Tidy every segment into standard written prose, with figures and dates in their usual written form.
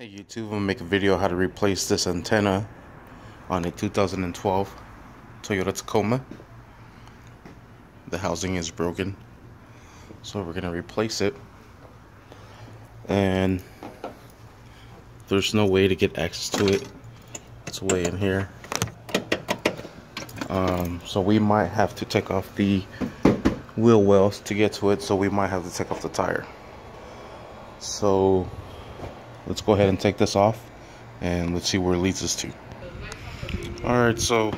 Hey YouTube, I'm gonna make a video how to replace this antenna on a 2012 Toyota Tacoma. The housing is broken, so we're gonna replace it. And there's no way to get access to it. It's way in here. So we might have to take off the wheel wells to get to it. So we might have to take off the tire. So let's go ahead and take this off and let's see where it leads us to. Alright, so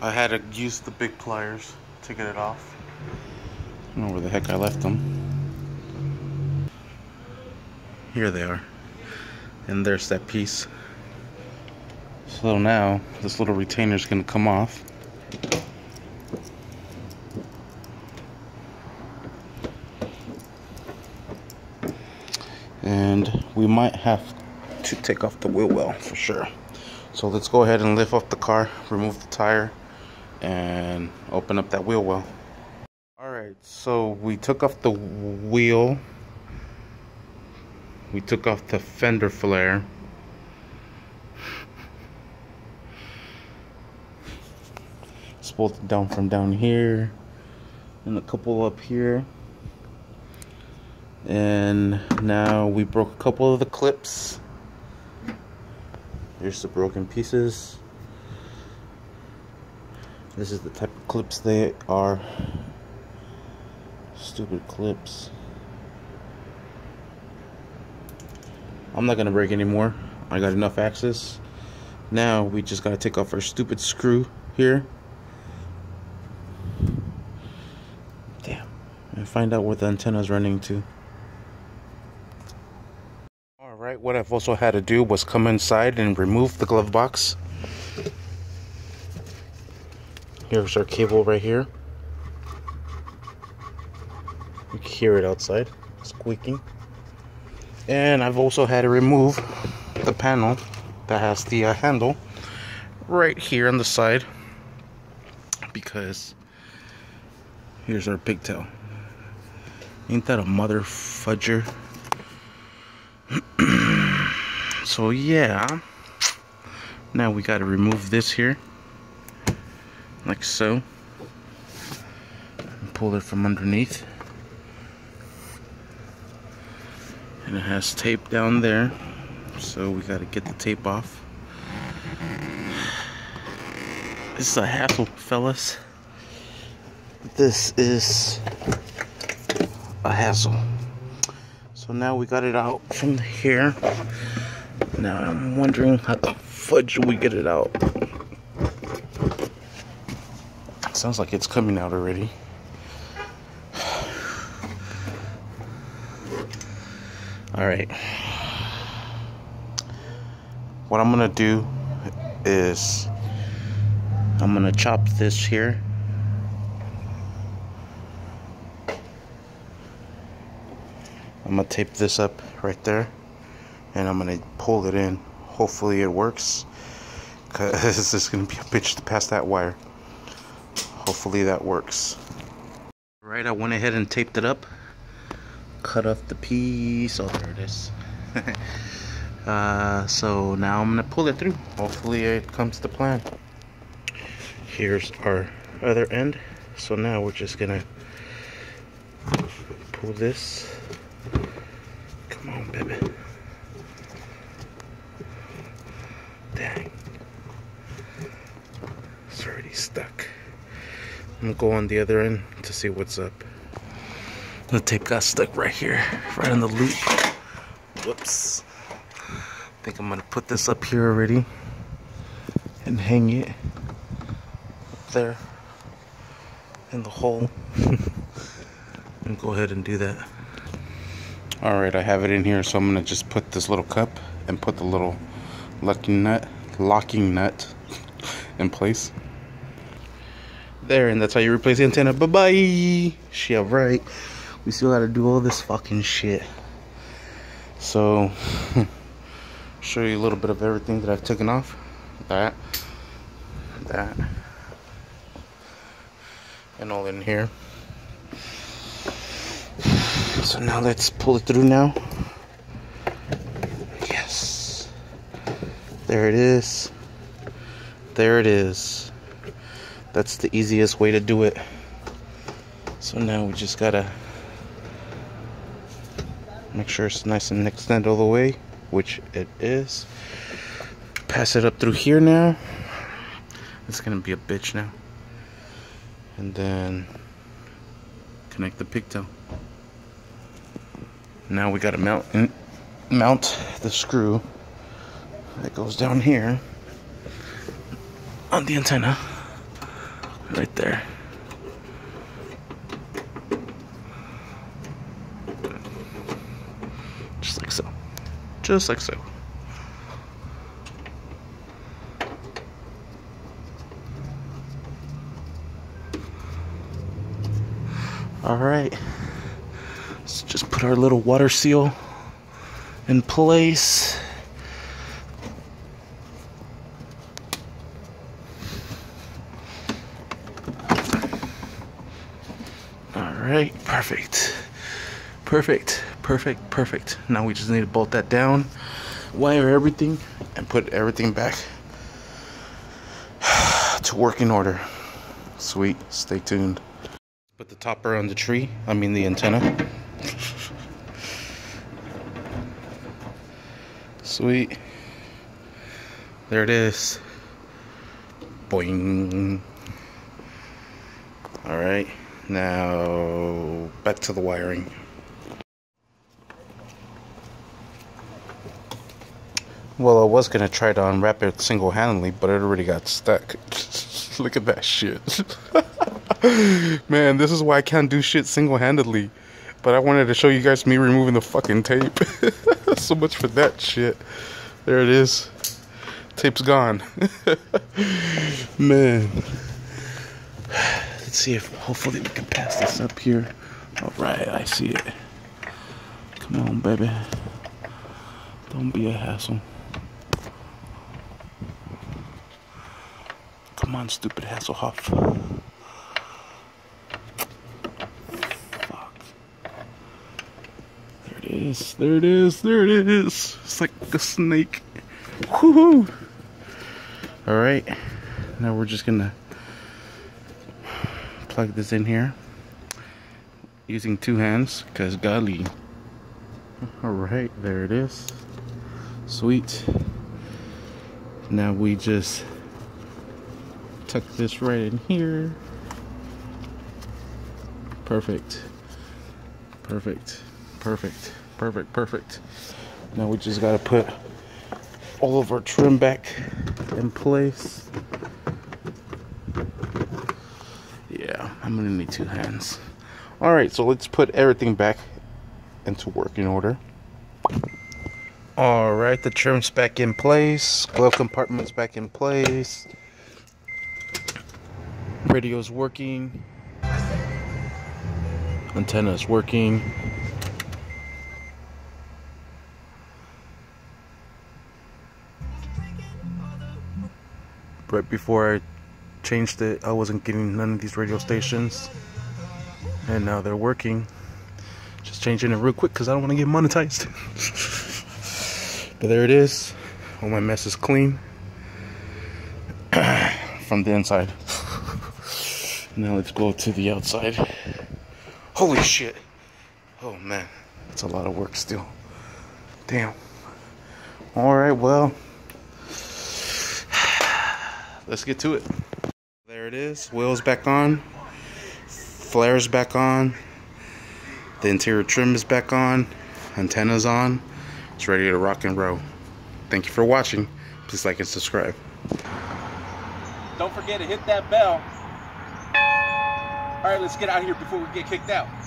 I had to use the big pliers to get it off. I don't know where the heck I left them. Here they are. And there's that piece. So now this little retainer is going to come off. And we might have to take off the wheel well for sure. So let's go ahead and lift up the car, remove the tire, and open up that wheel well. Alright, so we took off the wheel. We took off the fender flare. It's bolted down from down here. And a couple up here. And now we broke a couple of the clips. There's the broken pieces. This is the type of clips they are. Stupid clips. I'm not gonna break anymore. I got enough access. Now we just gotta take off our stupid screw here. Damn. And find out where the antenna is running to. Alright, what I've also had to do was come inside and remove the glove box. Here's our cable right here. You can hear it outside, squeaking. And I've also had to remove the panel that has the handle right here on the side, because here's our pigtail. Ain't that a mother fudger? So yeah, now we got to remove this here, like so, and pull it from underneath, and it has tape down there, so we got to get the tape off. This is a hassle, fellas. This is a hassle. So now we got it out from here. Now I'm wondering how the fudge we get it out. It sounds like it's coming out already. Alright. What I'm gonna do is I'm gonna chop this here. I'm gonna tape this up right there, and I'm gonna pull it in. Hopefully it works, because it's gonna be a bitch to pass that wire. Hopefully that works. Right, I went ahead and taped it up. Cut off the piece. Oh, there it is. So now I'm gonna pull it through. Hopefully it comes to plan. Here's our other end. So now we're just gonna pull this. Come on, baby. Dang. It's already stuck. I'm gonna go on the other end to see what's up. The tape got stuck right here, right on the loop. Whoops. I think I'm gonna put this up here already and hang it up there in the hole. And go ahead and do that. Alright, I have it in here, so I'm going to just put this little cup and put the little locking nut in place. There, and that's how you replace the antenna. Bye-bye! Shit, right. We still got to do all this fucking shit. So, show you a little bit of everything that I've taken off. That. And all in here. So now let's pull it through now. Yeah. There it is. There it is. That's the easiest way to do it. So now we just gotta make sure it's nice and extended all the way, which it is. Pass it up through here now. It's gonna be a bitch now. And then connect the pigtail. Now we gotta mount the screw that goes down here on the antenna right there. Just like so. Just like so. Alright, let's just put our little water seal in place. Alright, perfect. Perfect, perfect, perfect. Now we just need to bolt that down, wire everything, and put everything back to working order. Sweet, stay tuned. Put the topper on the tree, I mean the antenna. Sweet. There it is. Boing. Alright, now back to the wiring. Well, I was going to try to unwrap it single-handedly, but it already got stuck. Look at that shit. Man, this is why I can't do shit single-handedly. But I wanted to show you guys me removing the fucking tape. So much for that shit. There it is. Tape's gone. Man. Let's see if hopefully we can pass this up here. Alright, I see it. Come on, baby. Don't be a hassle. Come on, stupid Hasselhoff. There it is, there it is. It's like a snake. Woohoo! Alright, now we're just gonna plug this in here using two hands, cause golly. Alright, there it is. Sweet. Now we just tuck this right in here. Perfect. Perfect. Perfect. Perfect, perfect. Now we just gotta put all of our trim back in place. Yeah, I'm gonna need two hands. Alright, so let's put everything back into working order. Alright, the trim's back in place. Glove compartment's back in place. Radio's working. Antenna's working. Right before I changed it, I wasn't getting none of these radio stations, and now they're working. Just changing it real quick because I don't want to get monetized. But there it is. All my mess is clean from the inside. Now let's go to the outside. Holy shit. Oh man, that's a lot of work still. Damn. Alright, well, let's get to it. There it is. Wheels back on. Flares back on. The interior trim is back on. Antenna's on. It's ready to rock and roll. Thank you for watching. Please like and subscribe. Don't forget to hit that bell. All right, let's get out of here before we get kicked out.